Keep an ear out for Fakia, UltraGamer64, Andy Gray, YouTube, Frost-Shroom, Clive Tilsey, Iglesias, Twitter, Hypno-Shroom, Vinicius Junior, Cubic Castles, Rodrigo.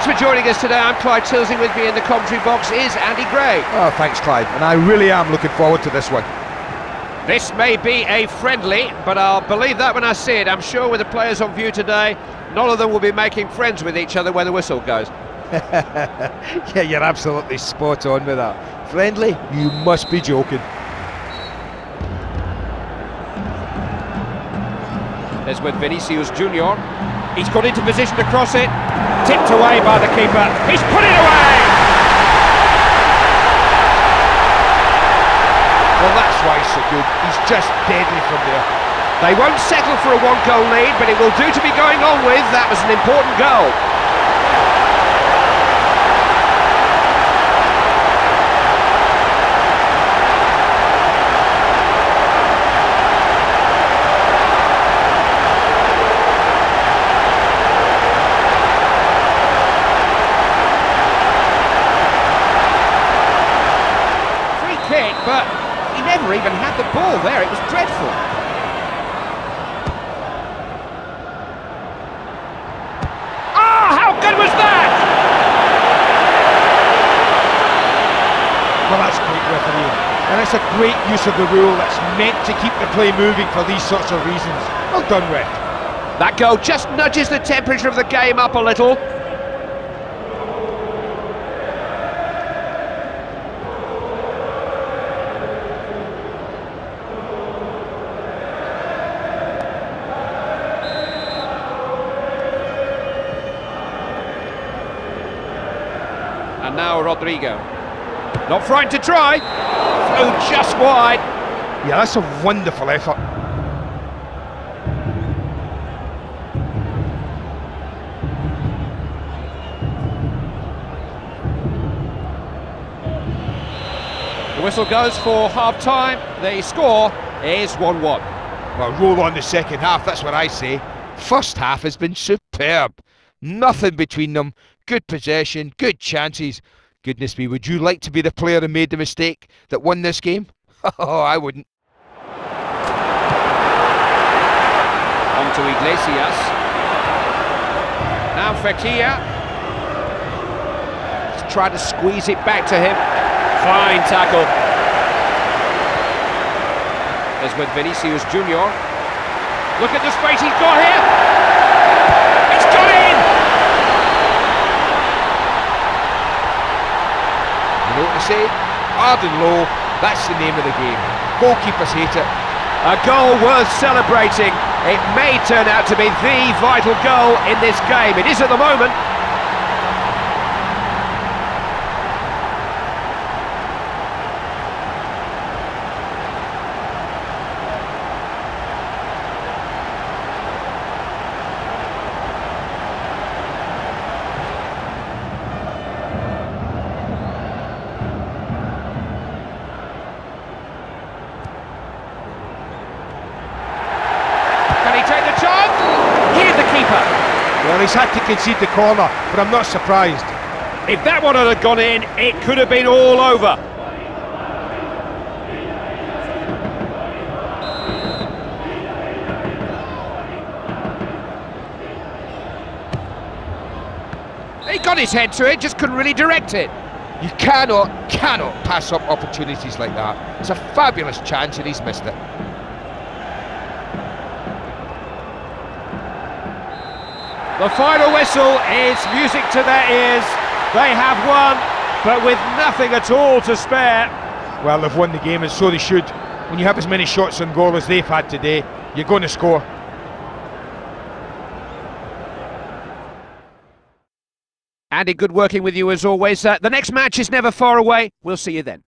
Thanks for joining us today. I'm Clive Tilsey. With me in the commentary box is Andy Gray. Oh, thanks, Clive. And I really am looking forward to this one. This may be a friendly, but I'll believe that when I see it. I'm sure with the players on view today, none of them will be making friends with each other when the whistle goes. Yeah, you're absolutely spot on with that. Friendly? You must be joking. There's with Vinicius Junior. He's got into position to cross it. Tipped away by the keeper. He's put it away! Well, that's why he's so good. He's just deadly from there. They won't settle for a one-goal lead, but it will do to be going on with. That was an important goal. But he never even had the ball there, it was dreadful. Oh, how good was that? Well, that's great refereeing. And that's a great use of the rule that's meant to keep the play moving for these sorts of reasons. Well done, Rick. That goal just nudges the temperature of the game up a little. And now Rodrigo. Not frightened to try. Flew just wide. Yeah, that's a wonderful effort. The whistle goes for half-time. The score is 1-1. Well, roll on the second half, that's what I say. First half has been superb. Nothing between them. Good possession, good chances. Goodness me, would you like to be the player who made the mistake that won this game? Oh, I wouldn't. On to Iglesias. Now Fakia. He's trying to squeeze it back to him. Fine tackle. There's with Vinicius Junior. Look at the space he's got here. Say, hard and low, that's the name of the game. Goalkeepers hate it. A goal worth celebrating. It may turn out to be the vital goal in this game. It is at the moment. Well, he's had to concede the corner, but I'm not surprised. If that one had gone in, it could have been all over. He got his head to it, just couldn't really direct it. You cannot pass up opportunities like that. It's a fabulous chance and he's missed it. The final whistle is music to their ears. They have won, but with nothing at all to spare. Well, they've won the game, and so they should. When you have as many shots on goal as they've had today, you're going to score. Andy, good working with you as always. The next match is never far away. We'll see you then.